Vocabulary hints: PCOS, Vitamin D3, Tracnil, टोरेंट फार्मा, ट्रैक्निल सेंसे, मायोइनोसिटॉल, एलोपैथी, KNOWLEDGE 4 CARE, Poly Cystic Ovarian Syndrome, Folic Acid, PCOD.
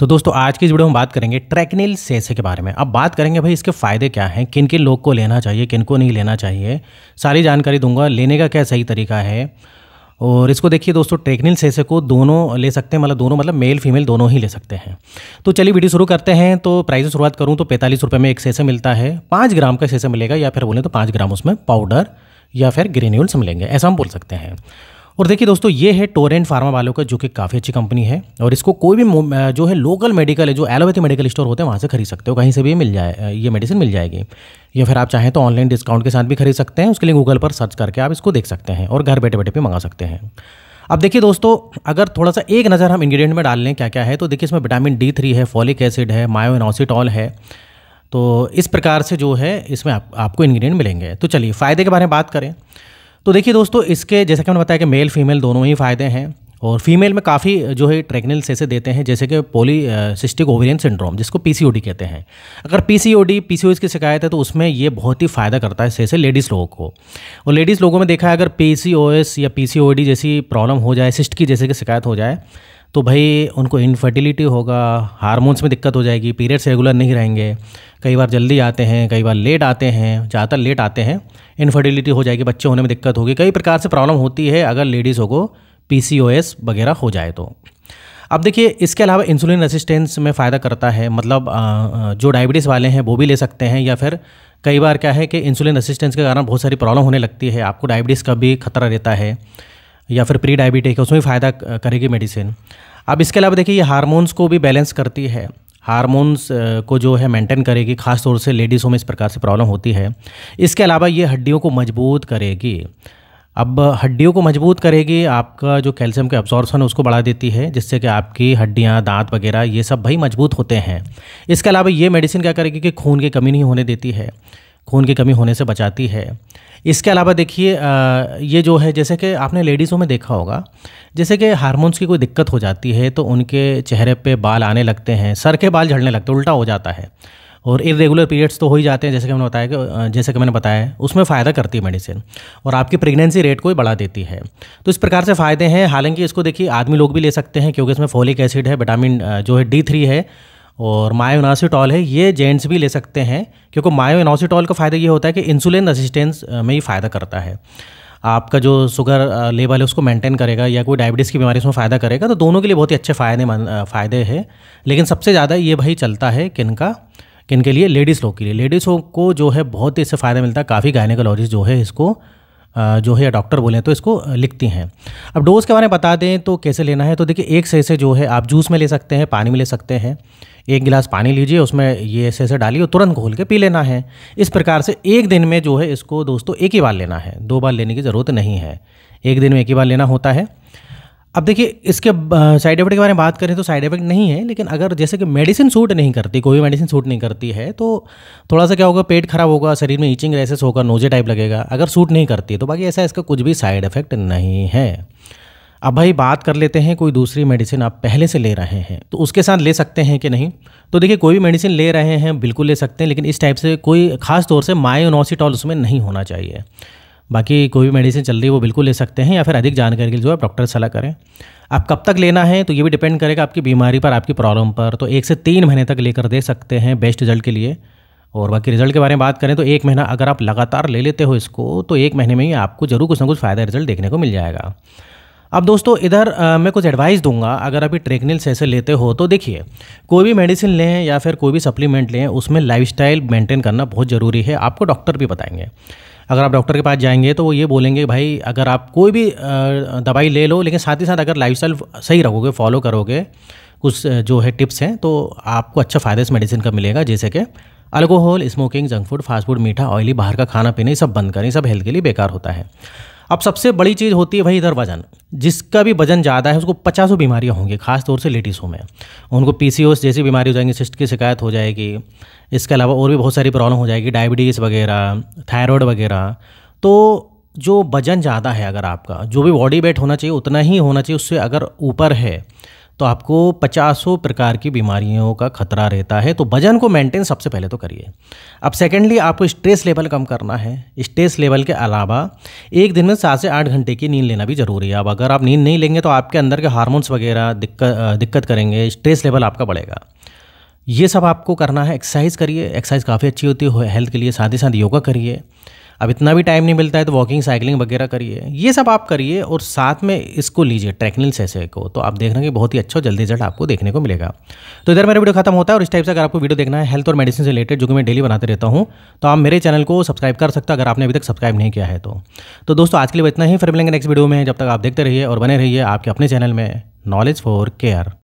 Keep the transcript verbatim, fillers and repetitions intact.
तो दोस्तों आज की इस वीडियो में बात करेंगे ट्रैक्निल सेंसे के बारे में। अब बात करेंगे भाई इसके फ़ायदे क्या हैं, किन किन लोग को लेना चाहिए, किन को नहीं लेना चाहिए, सारी जानकारी दूंगा। लेने का क्या सही तरीका है, और इसको देखिए दोस्तों ट्रैक्निल सेंसे को दोनों ले सकते हैं, मतलब दोनों मतलब मेल फीमेल दोनों ही ले सकते हैं। तो चलिए वीडियो शुरू करते हैं। तो प्राइस से शुरुआत करूँ तो पैंतालीस रुपये में एक सेंसे मिलता है, पाँच ग्राम का सेंसे मिलेगा, या फिर बोलें तो पाँच ग्राम उसमें पाउडर या फिर ग्रेन्यूल्स मिलेंगे, ऐसा हम बोल सकते हैं। और देखिए दोस्तों ये है टोरेंट फार्मा वालों का, जो कि काफ़ी अच्छी कंपनी है, और इसको कोई भी जो है लोकल मेडिकल है, जो एलोपैथी मेडिकल स्टोर होते हैं वहाँ से खरीद सकते हो, कहीं से भी मिल जाए ये मेडिसिन मिल जाएगी, या फिर आप चाहें तो ऑनलाइन डिस्काउंट के साथ भी खरीद सकते हैं। उसके लिए गूगल पर सर्च करके आप इसको देख सकते हैं और घर बैठे बैठे भी मंगा सकते हैं। अब देखिए दोस्तों अगर थोड़ा सा एक नज़र हम इंग्रेडिएंट में डाल लें क्या क्या है, तो देखिए इसमें विटामिन डी थ्री है, फॉलिक एसिड है, मायोइनोसिटॉल है, तो इस प्रकार से जो है इसमें आपको इंग्रेडिएंट मिलेंगे। तो चलिए फ़ायदे के बारे में बात करें तो देखिए दोस्तों इसके जैसे कि हमने बताया कि मेल फीमेल दोनों ही फ़ायदे हैं, और फीमेल में काफ़ी जो है ट्रैक्निल सेंसे देते हैं, जैसे कि पॉलीसिस्टिक ओवेरियन सिंड्रोम जिसको पीसीओडी कहते हैं। अगर पीसीओडी पीसीओएस की शिकायत है तो उसमें ये बहुत ही फ़ायदा करता है सेंसे लेडीज़ लोगों को। और लेडीज़ लोगों में देखा है अगर पीसीओएस या पीसीओडी जैसी प्रॉब्लम हो जाए, सिस्ट की जैसे की शिकायत हो जाए, तो भाई उनको इनफर्टिलिटी होगा, हार्मोन्स में दिक्कत हो जाएगी, पीरियड्स रेगुलर नहीं रहेंगे, कई बार जल्दी आते हैं, कई बार लेट आते हैं, ज़्यादातर लेट आते हैं, इनफर्टिलिटी हो जाएगी, बच्चे होने में दिक्कत होगी, कई प्रकार से प्रॉब्लम होती है अगर लेडीज़ों को पीसीओएस वगैरह हो जाए तो। अब देखिए इसके अलावा इंसुलिन रेजिस्टेंस में फ़ायदा करता है, मतलब जो डायबिटीज़ वाले हैं वो भी ले सकते हैं, या फिर कई बार क्या है कि इंसुलिन रेजिस्टेंस के कारण बहुत सारी प्रॉब्लम होने लगती है, आपको डायबिटीज़ का भी खतरा रहता है, या फिर प्री डायबिटिक है, उसमें भी फ़ायदा करेगी मेडिसिन। अब इसके अलावा देखिए ये हार्मोन्स को भी बैलेंस करती है, हार्मोन्स को जो है मेंटेन करेगी, खास तौर से लेडीज़ों में इस प्रकार से प्रॉब्लम होती है। इसके अलावा ये हड्डियों को मजबूत करेगी, अब हड्डियों को मजबूत करेगी, आपका जो कैल्शियम का एब्जॉर्प्शन है उसको बढ़ा देती है, जिससे कि आपकी हड्डियाँ, दांत वगैरह ये सब भाई मजबूत होते हैं। इसके अलावा ये मेडिसिन क्या करेगी कि खून की कमी नहीं होने देती है, खून की कमी होने से बचाती है। इसके अलावा देखिए ये जो है जैसे कि आपने लेडीज़ों में देखा होगा, जैसे कि हार्मोन्स की कोई दिक्कत हो जाती है तो उनके चेहरे पे बाल आने लगते हैं, सर के बाल झड़ने लगते हैं, उल्टा हो जाता है, और इरेगुलर पीरियड्स तो हो ही जाते हैं, जैसे कि हमने बताया कि जैसे कि मैंने बताया उसमें फ़ायदा करती है मेडिसिन, और आपकी प्रेगनेंसी रेट को भी बढ़ा देती है। तो इस प्रकार से फ़ायदे हैं। हालांकि इसको देखिए आदमी लोग भी ले सकते हैं, क्योंकि इसमें फोलिक एसिड है, विटामिन जो है डी थ्री है, और मायोइनोसिटॉल है, ये जेंट्स भी ले सकते हैं, क्योंकि मायोइनोसिटॉल का फ़ायदा ये होता है कि इंसुलिन रेजिस्टेंस में ही फ़ायदा करता है, आपका जो शुगर लेवल है उसको मेंटेन करेगा, या कोई डायबिटीज़ की बीमारी उसमें फ़ायदा करेगा। तो दोनों के लिए बहुत ही अच्छे फ़ायदे फ़ायदे हैं, लेकिन सबसे ज़्यादा ये भाई चलता है किनका किन के लिए, लेडीज़ लोग के लिए। लेडीज़ों को जो है बहुत ही इससे फ़ायदा मिलता है, काफ़ी गायनेकोलॉजिस्ट जो है इसको जो है डॉक्टर बोले तो इसको लिखती हैं। अब डोज़ के बारे में बता दें तो कैसे लेना है, तो देखिए एक सेंसे जो है आप जूस में ले सकते हैं, पानी में ले सकते हैं, एक गिलास पानी लीजिए, उसमें ये सेंसे डालिए और तुरंत घोल के पी लेना है। इस प्रकार से एक दिन में जो है इसको दोस्तों एक ही बार लेना है, दो बार लेने की ज़रूरत नहीं है, एक दिन में एक ही बार लेना होता है। अब देखिए इसके साइड इफेक्ट के बारे में बात करें तो साइड इफेक्ट नहीं है, लेकिन अगर जैसे कि मेडिसिन सूट नहीं करती, कोई भी मेडिसिन सूट नहीं करती है, तो थोड़ा सा क्या होगा, पेट खराब होगा, शरीर में ईचिंग रैसेस होगा, नोजे टाइप लगेगा, अगर सूट नहीं करती तो बाकी ऐसा इसका कुछ भी साइड इफेक्ट नहीं है। अब भाई बात कर लेते हैं कोई दूसरी मेडिसिन आप पहले से ले रहे हैं तो उसके साथ ले सकते हैं कि नहीं। तो देखिए कोई भी मेडिसिन ले रहे हैं बिल्कुल ले सकते हैं, लेकिन इस टाइप से कोई खास तौर से मायोइनोसिटॉल उसमें नहीं होना चाहिए। बाकी कोई भी मेडिसिन चल रही है वो बिल्कुल ले सकते हैं, या फिर अधिक जानकारी के लिए जो आप डॉक्टर से सलाह करें। आप कब तक लेना है तो ये भी डिपेंड करेगा आपकी बीमारी पर, आपकी प्रॉब्लम पर, तो एक से तीन महीने तक लेकर दे सकते हैं बेस्ट रिजल्ट के लिए। और बाकी रिजल्ट के बारे में बात करें तो एक महीना अगर आप लगातार ले लेते हो इसको, तो एक महीने में ही आपको जरूर कुछ ना कुछ फ़ायदा रिजल्ट देखने को मिल जाएगा। अब दोस्तों इधर आ, मैं कुछ एडवाइस दूंगा। अगर अभी ट्रैक्निल सेंसे लेते हो तो देखिए कोई भी मेडिसिन लें या फिर कोई भी सप्लीमेंट लें, उसमें लाइफस्टाइल मेंटेन करना बहुत ज़रूरी है। आपको डॉक्टर भी बताएंगे, अगर आप डॉक्टर के पास जाएंगे तो वो ये बोलेंगे भाई अगर आप कोई भी दवाई ले लो, लेकिन साथ ही साथ अगर लाइफस्टाइल सही रखोगे, फॉलो करोगे, कुछ जो है टिप्स हैं, तो आपको अच्छा फ़ायदा इस मेडिसिन का मिलेगा। जैसे कि alcohol, smoking, junk food, fast food, मीठा, ऑयली, बाहर का खाना पीना, सब बंद करें, सब हेल्थ के लिए बेकार होता है। अब सबसे बड़ी चीज़ होती है भाई इधर वजन, जिसका भी वजन ज़्यादा है उसको पचासों बीमारियां होंगी, खास तौर से लेडीज़ों में उनको पीसीओएस जैसी बीमारी हो जाएंगी, सिस्ट की शिकायत हो जाएगी, इसके अलावा और भी बहुत सारी प्रॉब्लम हो जाएगी, डायबिटीज़ वगैरह, थायराइड वगैरह। तो जो वजन ज़्यादा है, अगर आपका जो भी बॉडी वेट होना चाहिए उतना ही होना चाहिए, उससे अगर ऊपर है तो आपको पचासों प्रकार की बीमारियों का खतरा रहता है। तो वजन को मेंटेन सबसे पहले तो करिए। अब सेकेंडली आपको स्ट्रेस लेवल कम करना है। स्ट्रेस लेवल के अलावा एक दिन में सात से आठ घंटे की नींद लेना भी ज़रूरी है। अब अगर आप नींद नहीं लेंगे तो आपके अंदर के हार्मोन्स वगैरह दिक्कत दिक्कत करेंगे, स्ट्रेस लेवल आपका बढ़ेगा। ये सब आपको करना है। एक्सरसाइज करिए, एक्सरसाइज काफ़ी अच्छी होती है हेल्थ के लिए। साथ ही साथ योगा करिए। अब इतना भी टाइम नहीं मिलता है तो वॉकिंग, साइकिलिंग वगैरह करिए। ये सब आप करिए और साथ में इसको लीजिए ट्रैक्निल सेसे को, तो आप देख रहे हैं कि बहुत ही अच्छा और जल्दी रिजल्ट आपको देखने को मिलेगा। तो इधर मेरा वीडियो खत्म होता है। और इस टाइप से अगर आपको वीडियो देखना है हेल्थ और मेडिसिन से रिलेटेड, जो कि मैं डेली बनाते रहता हूँ, तो आप मेरे चैनल को सब्सक्राइब कर सकते हो अगर आपने अभी तक सब्सक्राइब नहीं किया है। तो, तो दोस्तों आज के लिए इतना ही। फिर मिलेंगे नेक्स्ट वीडियो में। जब तक आप देखते रहिए और बने रहिए आपके अपने चैनल में नॉलेज फॉर केयर।